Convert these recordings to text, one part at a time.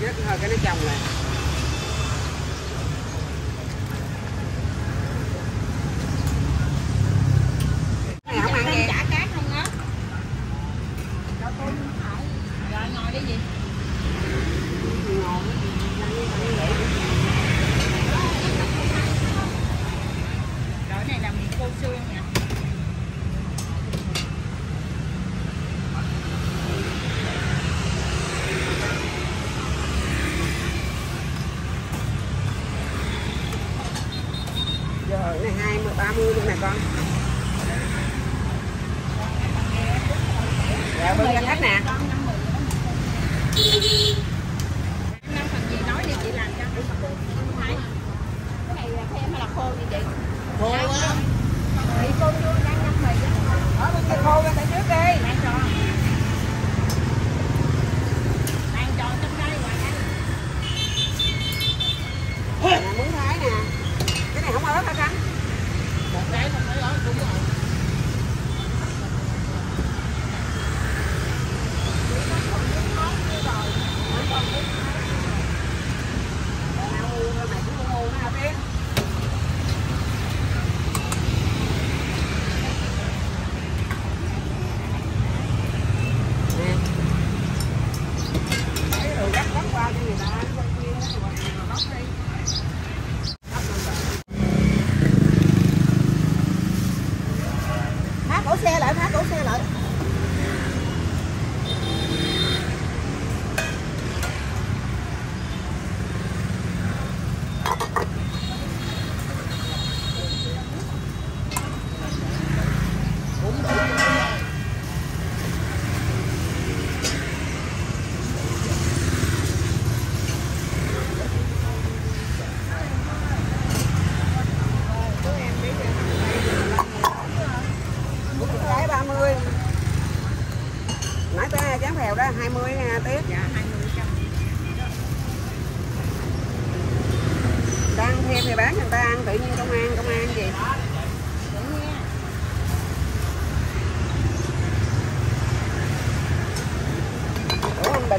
Chết hơi cái nó trong này. Này không ăn chả cát không á. Cho tôi phải. Rồi ngồi đi gì? Ngồi cái này là mì khô xương nè. Rồi này 20 30 luôn nè con. Dạ bên ra khách nè. Năm phần gì nói đi chị làm cho. Không phải. Cái này là thêm hay là khô gì chị? Khô quá. Mì khô luôn đang ngâm mì đó. Ở bên kia khô ra tại trước đi. Đang cho. Đang cho trong đây ngoài đây. Nè muốn thái nè. Này không ớt hả Khánh? Một cái không thấy ớt đúng rồi.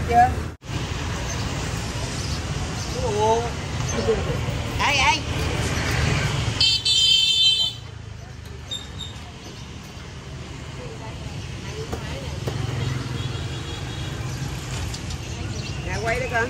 Chưa? Ai ai? Nè quay đi con.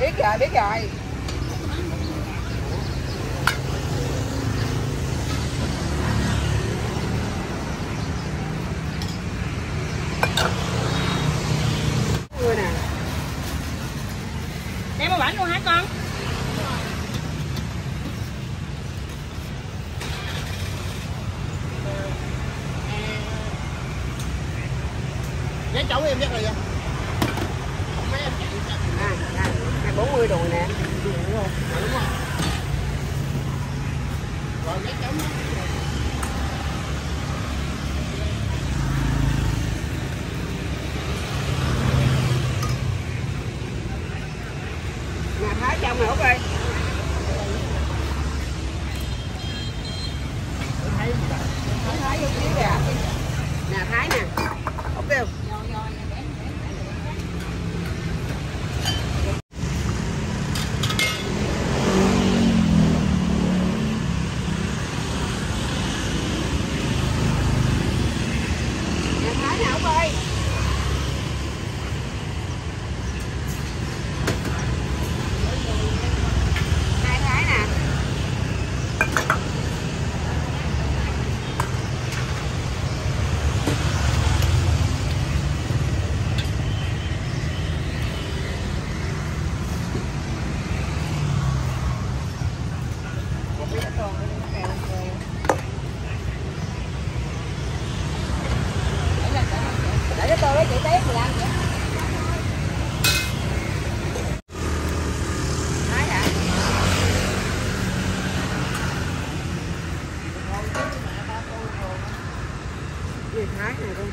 Biết rồi, biết rồi. Đem một bánh luôn hả con? Vé cháu em chắc rồi vậy? À, 40 đùi nè. Đúng không? Đúng không? Rồi vé cháu đó. Trong này, okay. Thái vô kìa. Nè Thái nè. Ok không? Nè Thái nè ông ơi. Để tôi với chị tiếp mình ăn vậy. Thái hả? Gì Thái này luôn.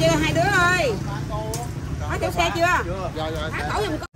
Chưa hai đứa ơi. Có chỗ xe chưa? Dạ dạ.